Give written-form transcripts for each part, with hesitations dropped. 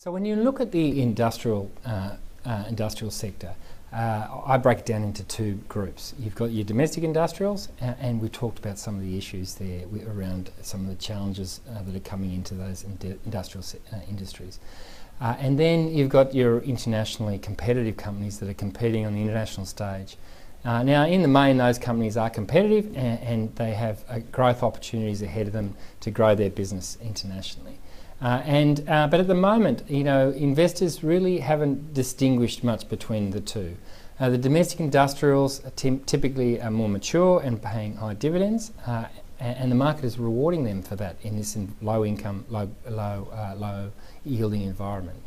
So when you look at the industrial sector, I break it down into two groups. You've got your domestic industrials, and we've talked about some of the issues there around some of the challenges that are coming into those industrial industries. And then you've got your internationally competitive companies that are competing on the international stage. Now, in the main, those companies are competitive and they have growth opportunities ahead of them to grow their business internationally. But at the moment, you know, investors really haven't distinguished much between the two. The domestic industrials typically are more mature and paying high dividends, and the market is rewarding them for that in this low-income, low-yielding environment.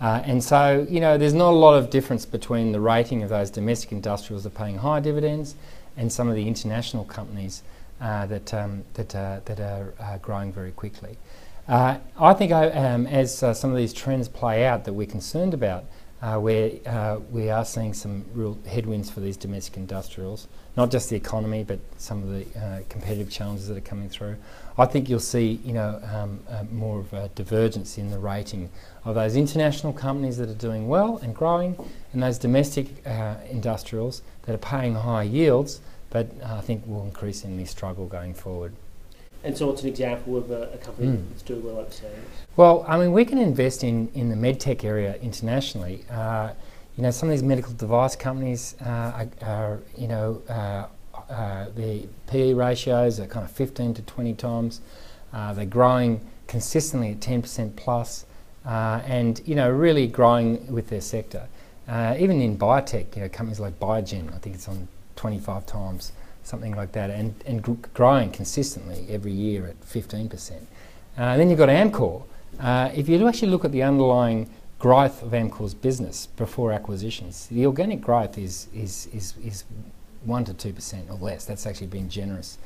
And so, you know, there's not a lot of difference between the rating of those domestic industrials that are paying high dividends and some of the international companies that are growing very quickly. I think as some of these trends play out that we're concerned about, we are seeing some real headwinds for these domestic industrials, not just the economy, but some of the competitive challenges that are coming through. I think you'll see, you know, more of a divergence in the rating of those international companies that are doing well and growing, and those domestic industrials that are paying high yields, but I think will increasingly struggle going forward. And so what's an example of a company that's doing well overseas? Well, I mean, we can invest in the medtech area internationally. You know, some of these medical device companies the PE ratios are kind of 15 to 20 times. They're growing consistently at 10% plus, and, you know, really growing with their sector. Even in biotech, you know, companies like Biogen, I think it's on 25 times. Something like that, and growing consistently every year at 15%. Then you've got Amcor. If you actually look at the underlying growth of Amcor's business before acquisitions, the organic growth is 1% to 2% or less. That's actually been generous.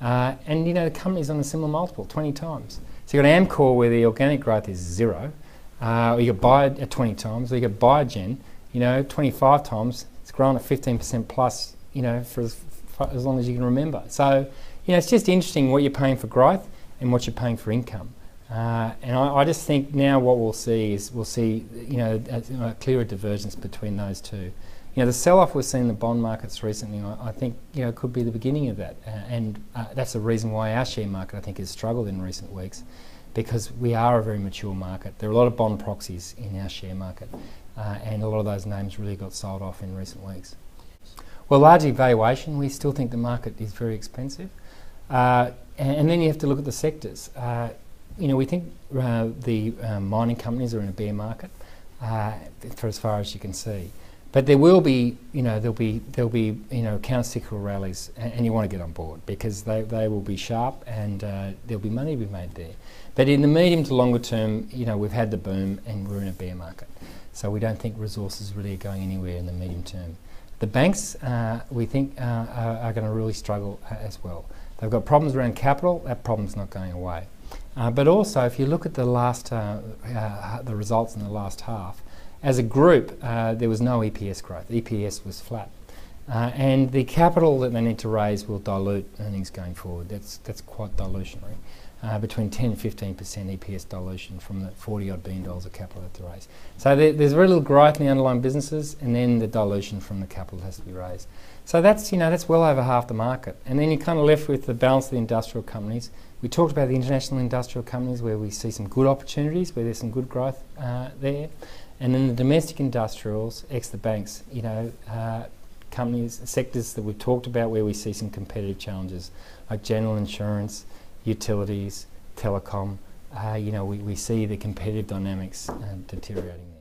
And, you know, the company's on a similar multiple, 20 times. So you've got Amcor where the organic growth is zero, or you've got Biogen at 20 times, or you've got Biogen, you know, 25 times. It's grown at 15% plus, you know, for as long as you can remember. So, you know, it's just interesting what you're paying for growth and what you're paying for income. And I just think now what we'll see is we'll see, you know, a clearer divergence between those two. You know, the sell-off we've seen in the bond markets recently, I think, you know, could be the beginning of that. And that's the reason why our share market, I think, has struggled in recent weeks, because we are a very mature market. There are a lot of bond proxies in our share market, and a lot of those names really got sold off in recent weeks. Well, largely valuation, we still think the market is very expensive. And then you have to look at the sectors. You know, we think the mining companies are in a bear market for as far as you can see. But there will be, you know, there'll be you know, counter-cyclical rallies, and you want to get on board because they will be sharp and there'll be money to be made there. But in the medium to longer term, you know, we've had the boom and we're in a bear market. So we don't think resources really are going anywhere in the medium term. The banks, we think, are going to really struggle as well. They've got problems around capital. That problem's not going away. But also, if you look at the last the results in the last half, as a group, there was no EPS growth. EPS was flat, and the capital that they need to raise will dilute earnings going forward. That's quite dilutionary. Between 10 and 15% EPS dilution from the $40-odd billion of capital that they raise. So there's very little growth in the underlying businesses, and then the dilution from the capital has to be raised. So that's, you know, that's well over half the market. And then you're kind of left with the balance of the industrial companies. We talked about the international industrial companies where we see some good opportunities, where there's some good growth there. And then the domestic industrials, ex the banks, you know, companies, sectors that we've talked about where we see some competitive challenges, like general insurance, utilities, telecom, you know, we see the competitive dynamics deteriorating.